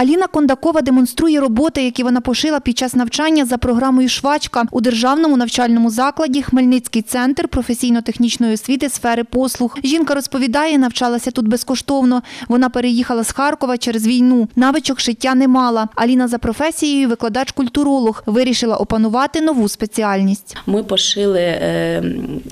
Аліна Кондакова демонструє роботи, які вона пошила під час навчання за програмою «Швачка» у державному навчальному закладі «Хмельницький центр професійно-технічної освіти сфери послуг». Жінка розповідає, навчалася тут безкоштовно. Вона переїхала з Харкова через війну. Навичок шиття не мала. Аліна за професією викладач-культуролог. Вирішила опанувати нову спеціальність. Ми пошили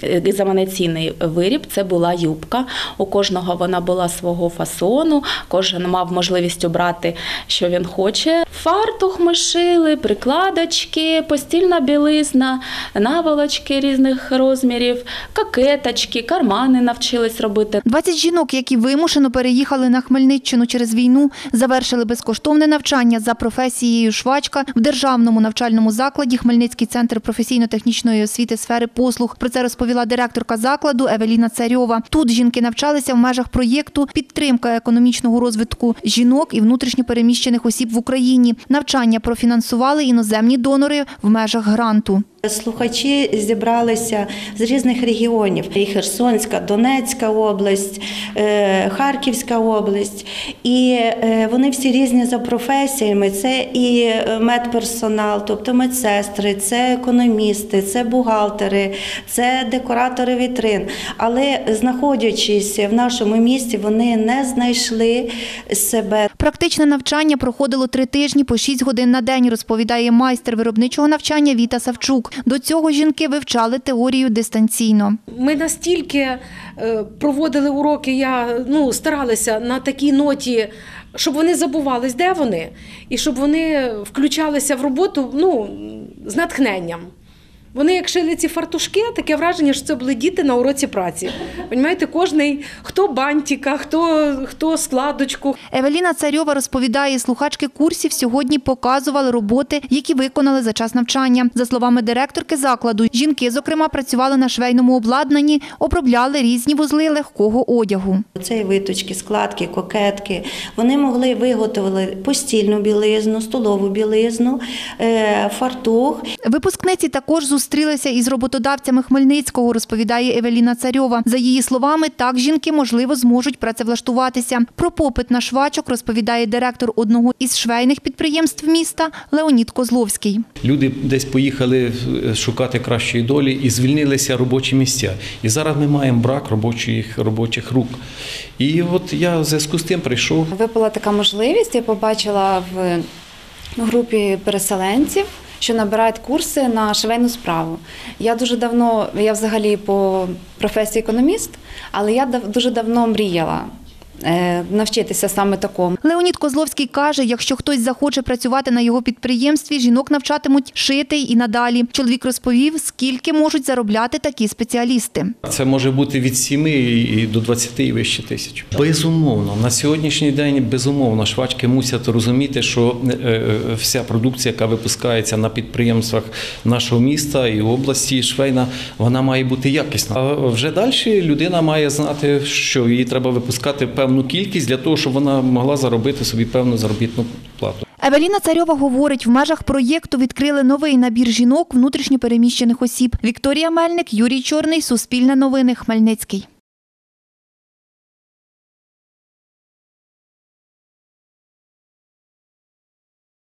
екзаменаційний виріб. Це була юбка. У кожного вона була свого фасону. Кожен мав можливість обрати, що він хоче. Фартух ми шили, прикладочки, постільна білизна, наволочки різних розмірів, кокеточки, кармани навчились робити. 20 жінок, які вимушено переїхали на Хмельниччину через війну, завершили безкоштовне навчання за професією «Швачка» в державному навчальному закладі Хмельницький центр професійно-технічної освіти сфери послуг. Про це розповіла директорка закладу Евеліна Царьова. Тут жінки навчалися в межах проєкту «Підтримка економічного розвитку жінок і внутрішньопереміщених осіб в Україні». Навчання профінансували іноземні донори в межах гранту. Слухачі зібралися з різних регіонів – і Херсонська, Донецька область, Харківська область. І вони всі різні за професіями. Це і медперсонал, тобто медсестри, це економісти, це бухгалтери, це декоратори вітрин. Але знаходячись в нашому місті, вони не знайшли себе. Практичне навчання проходило 3 тижні по 6 годин на день, розповідає майстер виробничого навчання Віта Савчук. До цього жінки вивчали теорію дистанційно. Ми настільки проводили уроки, старалася на такій ноті, щоб вони забувались, де вони, і щоб вони включалися в роботу з натхненням. Вони, як шили ці фартушки, таке враження, що це були діти на уроці праці. Понімаєте, кожний, хто бантика, хто складочку. Евеліна Царьова розповідає, слухачки курсів сьогодні показували роботи, які виконали за час навчання. За словами директорки закладу, жінки, зокрема, працювали на швейному обладнанні, обробляли різні вузли легкого одягу. Це і виточки, складки, кокетки. Вони могли виготовити постільну білизну, столову білизну, фартух. Випускниці також зустрілися із роботодавцями Хмельницького, розповідає Евеліна Царьова. За її словами, так жінки, можливо, зможуть працевлаштуватися. Про попит на швачок розповідає директор одного із швейних підприємств міста Леонід Козловський. Люди десь поїхали шукати кращої долі і звільнилися робочі місця. І зараз ми маємо брак робочих рук. І от я в зв'язку з тим прийшов. Випала така можливість, я побачила в групі переселенців, що набирають курси на швейну справу. Я взагалі по професії економіст, але я дуже давно мріяла навчитися саме такому. Леонід Козловський каже, якщо хтось захоче працювати на його підприємстві, жінок навчатимуть шити і надалі. Чоловік розповів, скільки можуть заробляти такі спеціалісти. Це може бути від 7 до 20 і вище тисяч. Безумовно, на сьогоднішній день, безумовно, швачки мусять розуміти, що вся продукція, яка випускається на підприємствах нашого міста і області, швейна, вона має бути якісна. А вже далі людина має знати, що її треба випускати певну кількість для того, щоб вона могла заробити собі певну заробітну плату. Евеліна Царьова говорить, в межах проєкту відкрили новий набір жінок внутрішньопереміщених осіб. Вікторія Мельник, Юрій Чорний, Суспільне новини, Хмельницький.